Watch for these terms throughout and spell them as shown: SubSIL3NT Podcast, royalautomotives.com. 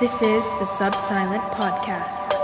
This is the SubSIL3NT Podcast.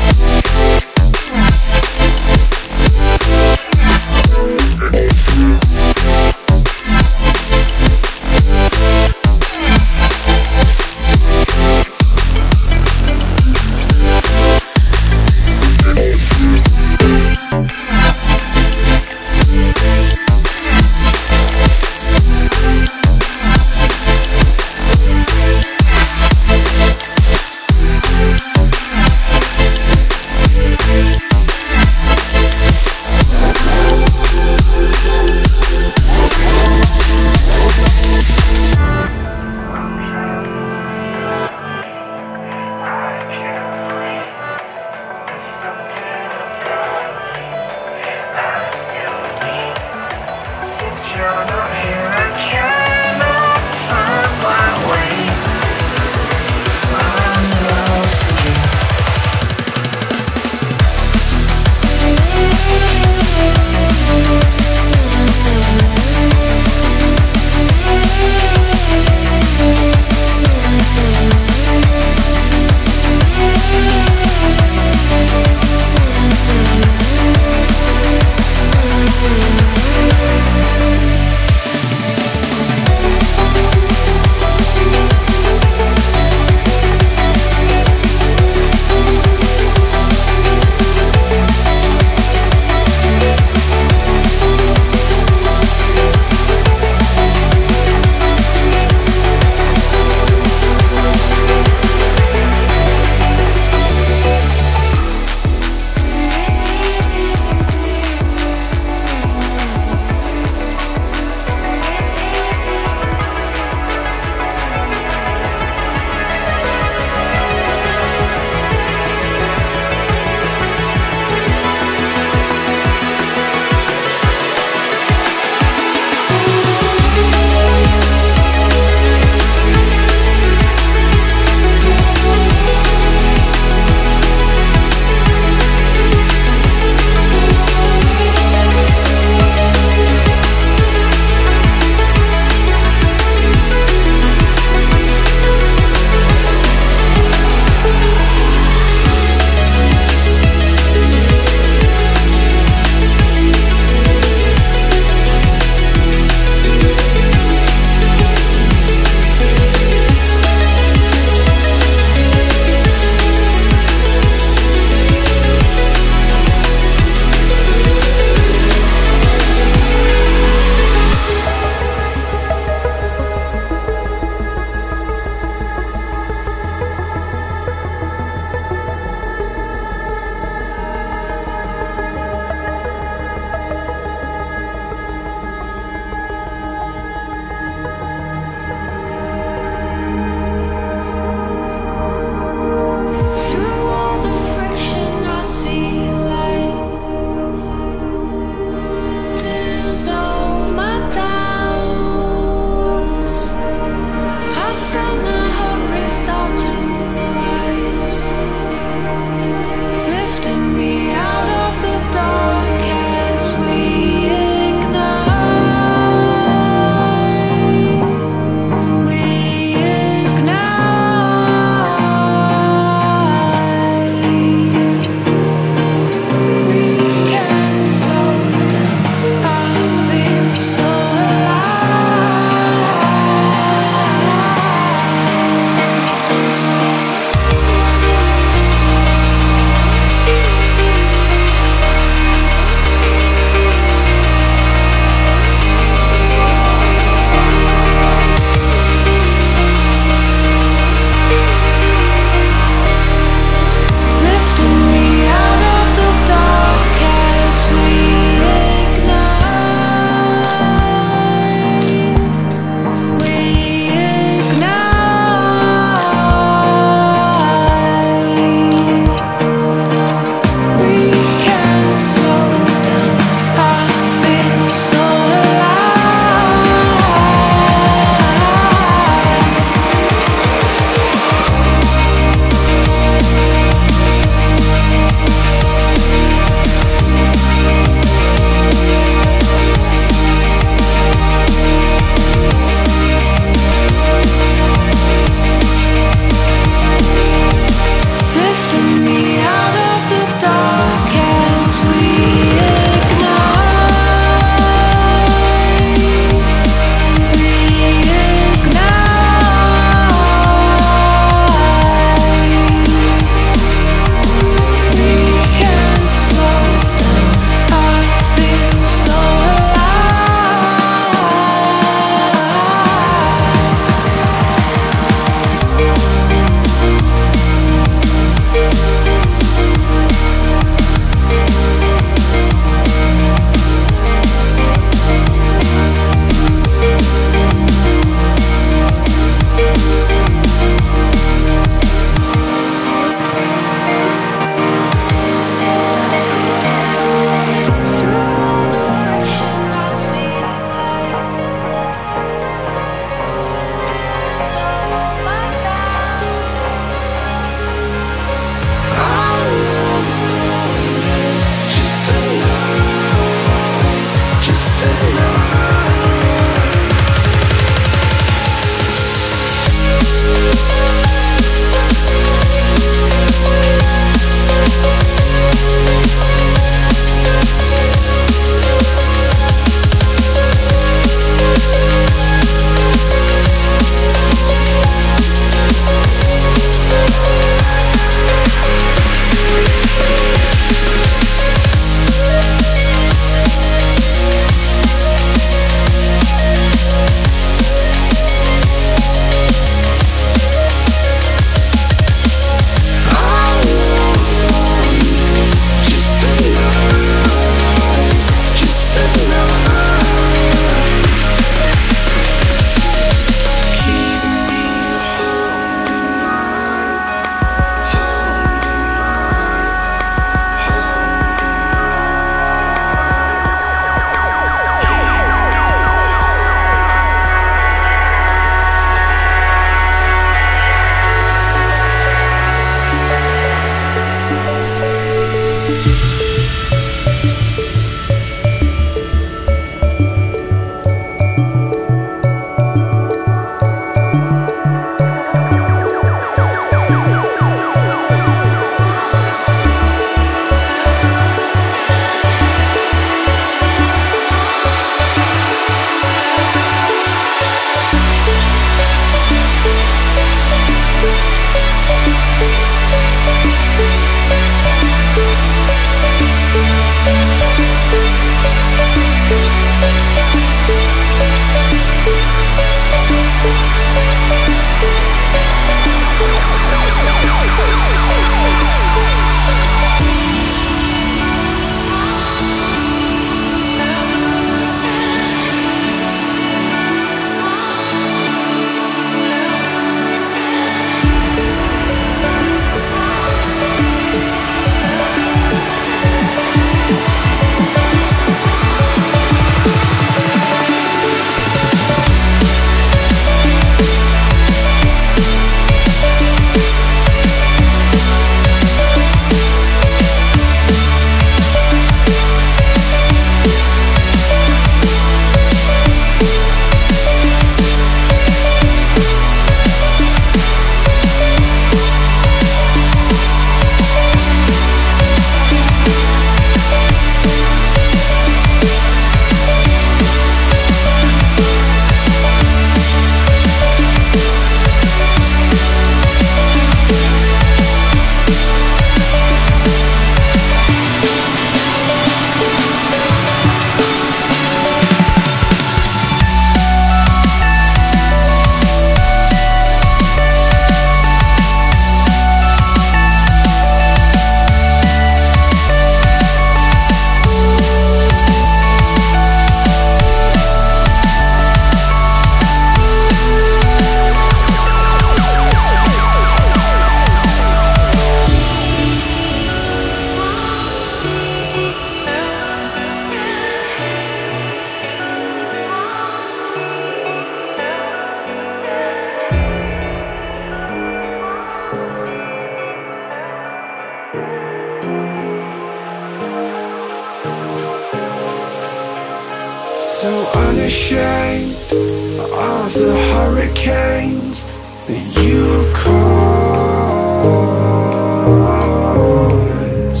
So unashamed of the hurricanes that you cause,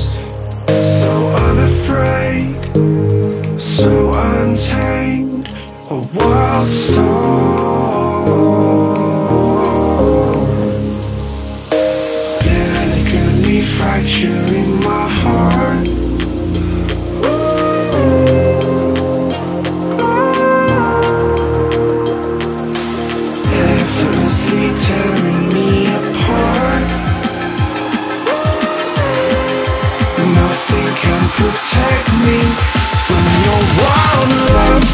so unafraid, so untamed, a wild storm, delicately fracturing my heart. Tearing me apart, nothing can protect me from your wild love.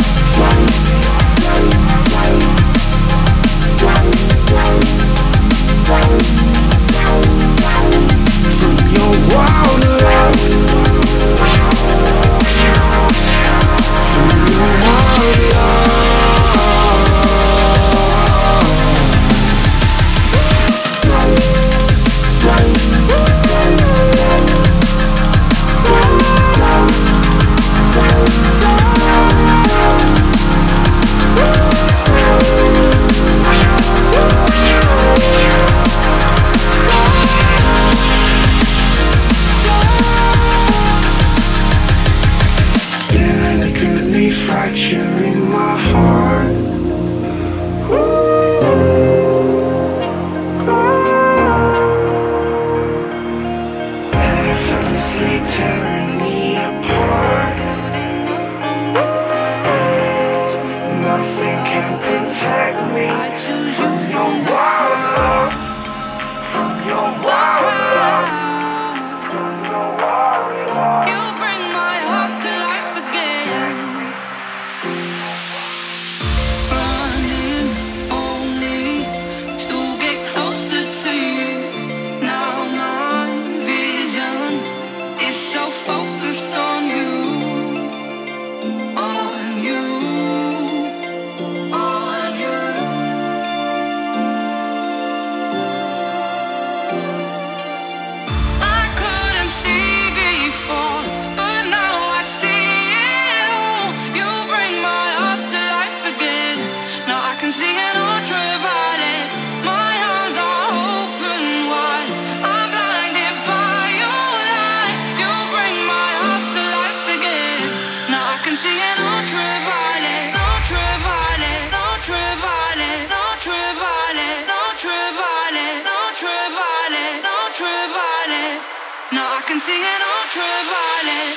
From your wild love. From your wild love. Fracturing my heart. Ooh. Ooh. Effortlessly tearing me apart. Ooh. Nothing can protect me from your wild love. From your wild love. From your wild love. You bring my heart to life again. Running only to get closer to you. Now my vision is so focused on you, on you, on you. I couldn't see before, but now I see it all. You bring my heart to life again. Now I can see it all divided. My arms are open wide. I'm blinded by your light. You bring my heart to life again. Now I can see it all divided. All divided. All divided. All divided. All divided. All divided. All divided. Now I can see it all divided.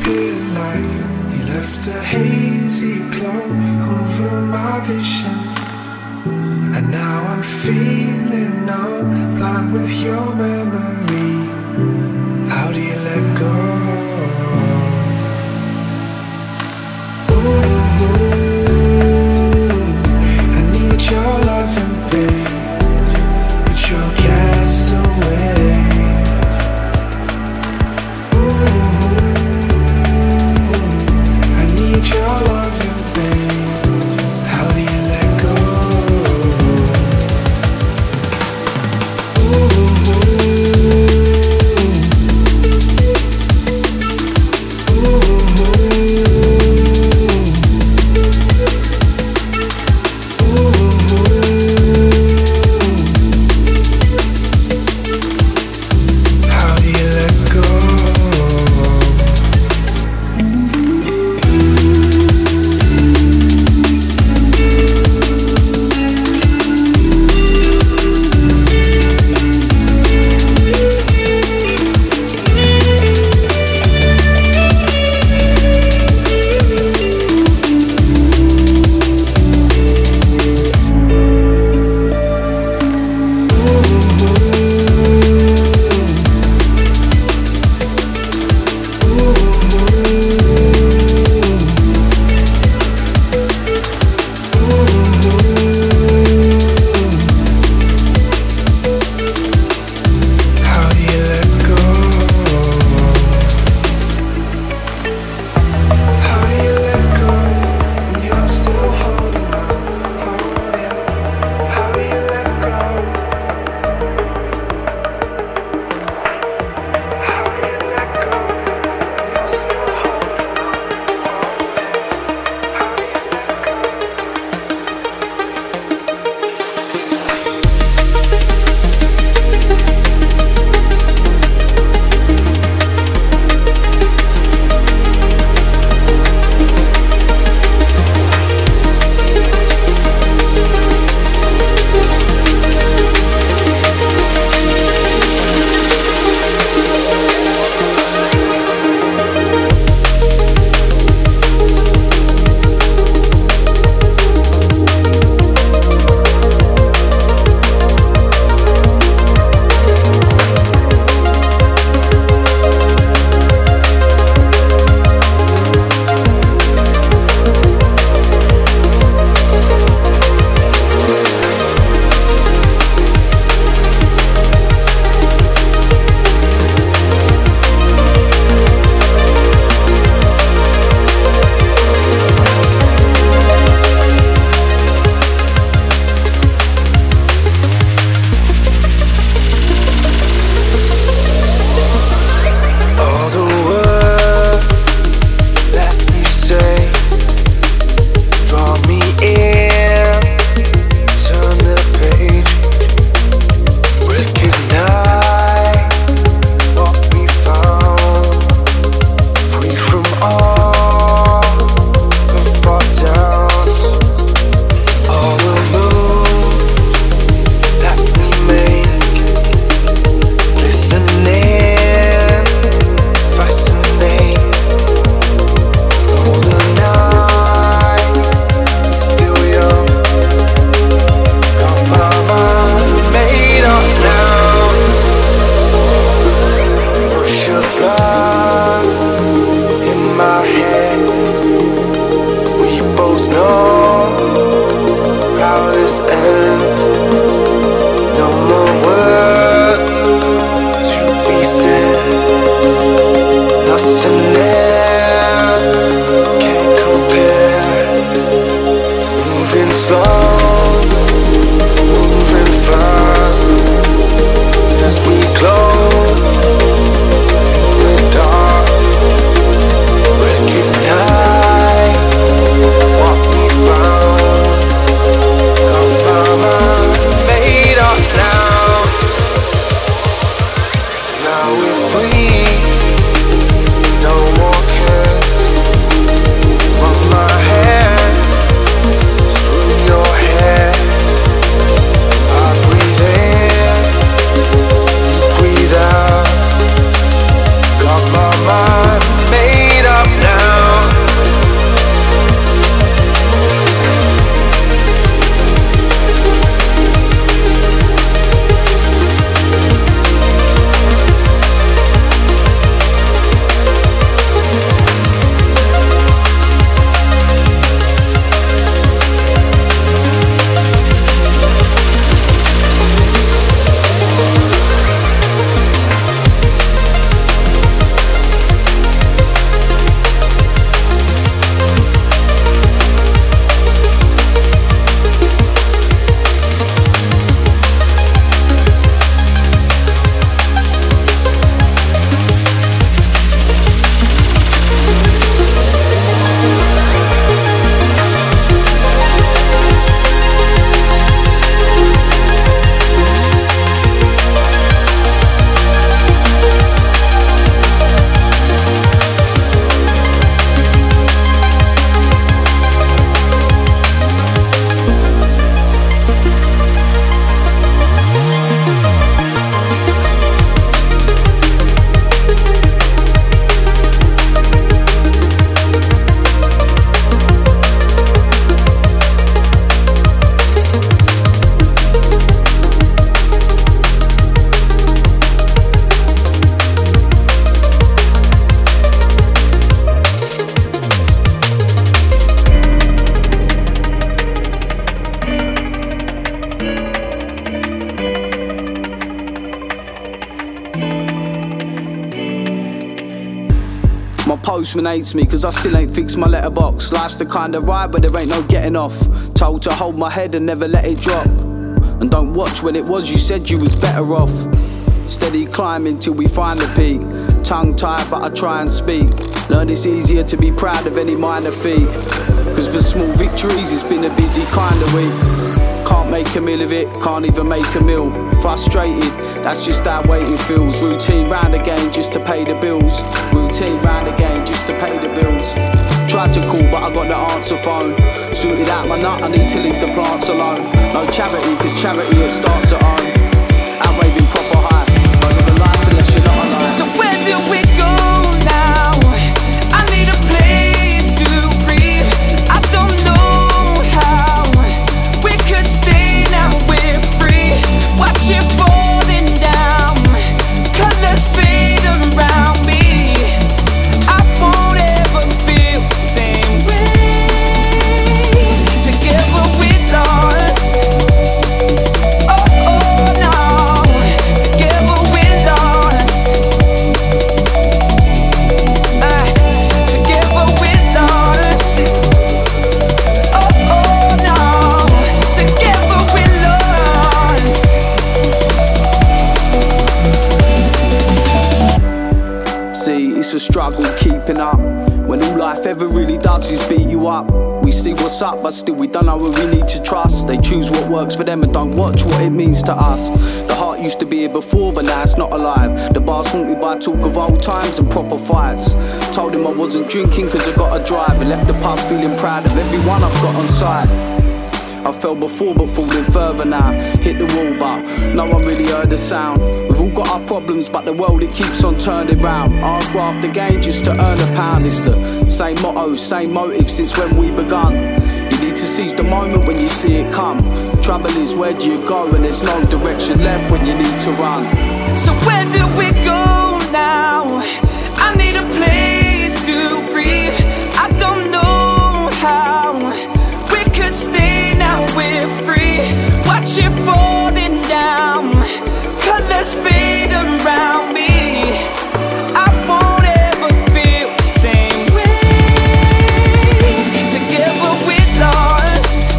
pocket light. You left a hazy cloud over my vision, and now I'm feeling numb, blind with your memory. How do you let go? Ooh, I need your love and pain, but you're cast away. postman hates me, cause I still ain't fixed my letterbox. Life's the kind of ride but there ain't no getting off. Told to hold my head and never let it drop. And don't watch when it was you said you was better off. Steady climbing till we find the peak. Tongue tied but I try and speak. Learn it's easier to be proud of any minor feat, cause for small victories it's been a busy kind of week. Can't make a meal of it, can't even make a meal. Frustrated, that's just how waiting feels. Routine round again just to pay the bills. Routine round again just to pay the bills. Tried to call but I got the answer phone. Suited out my nut, I need to leave the plants alone. No charity, cause charity it starts at home. I'm waving proper high, but the life unless you're not alive. So where do we go now? I need a place to breathe. I don't know how we could stay now, we're free. Watch it falling down, colors fade around me. I won't ever feel the same way. Together we're lost. Oh, oh no. Together we're lost. Together we're lost. Oh, oh no, together we're lost. See, it's a struggle keeping up, when all life ever really does is beat you up. We see what's up, but still we don't know who we need to trust. They choose what works for them and don't watch what it means to us. The heart used to be here before, but now it's not alive. The bar's haunted by talk of old times and proper fights. Told him I wasn't drinking cause I got a drive, and left the pub feeling proud of everyone I've got on side. I fell before but falling further now. Hit the wall but no one really heard the sound. We've all got our problems but the world it keeps on turning round. I'll graft the game just to earn a pound. It's the same motto, same motive since when we begun. You need to seize the moment when you see it come. Trouble is where do you go and there's no direction left when you need to run. So where do we go now? I need a place to breathe. I don't know how we could stay. Now we're free, watch it falling down, colors fade around me. I won't ever feel the same way. Together we're lost.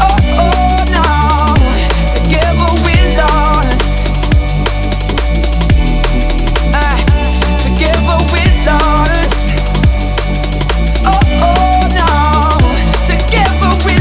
Oh, oh no, together we're lost. Together we're lost. Oh, oh no, together we're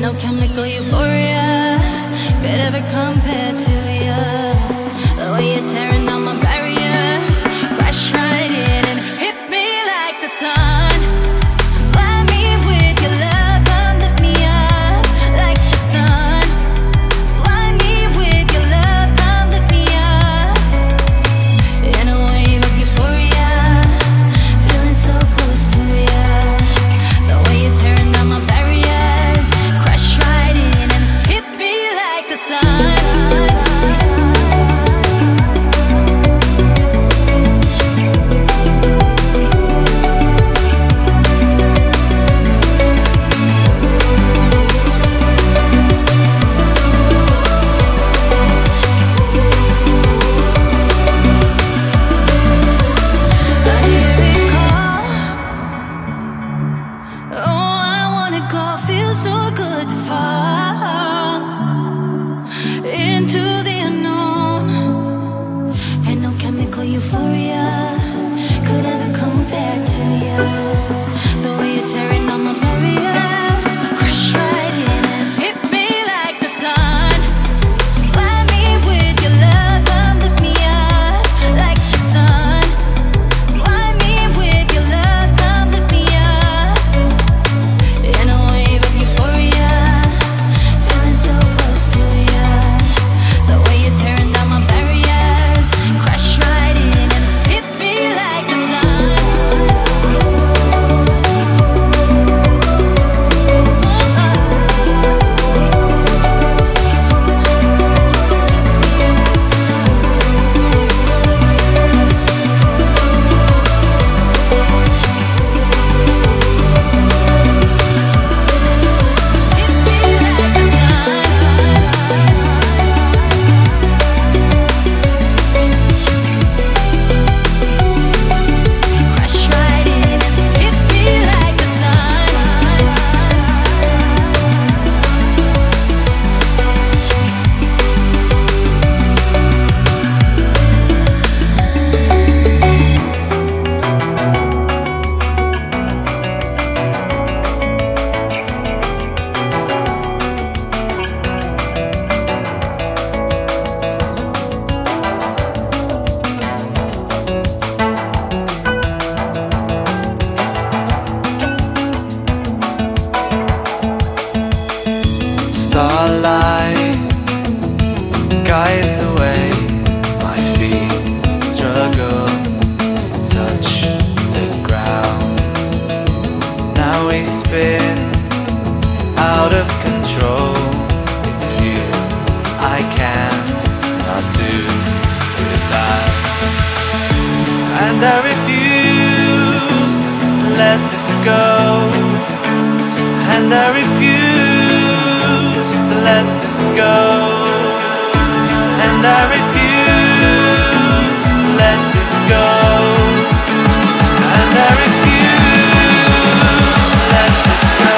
no chemical euphoria could ever compare to you. The way you're tearing down my barriers, crash right in and hit me like the sun. Light me with your love and lift me up like the sun. Light me with your love and lift me up. In a wave of euphoria, feeling so close to you. The way you're tearing down my barriers, crash right in and hit me like the sun. Starlight guides the way, my feet struggle to touch the ground. Now we spin out of control. It's you I cannot do without, and I refuse to let this go, and I refuse to let this go, and I refuse to let this go, and I refuse to let this go.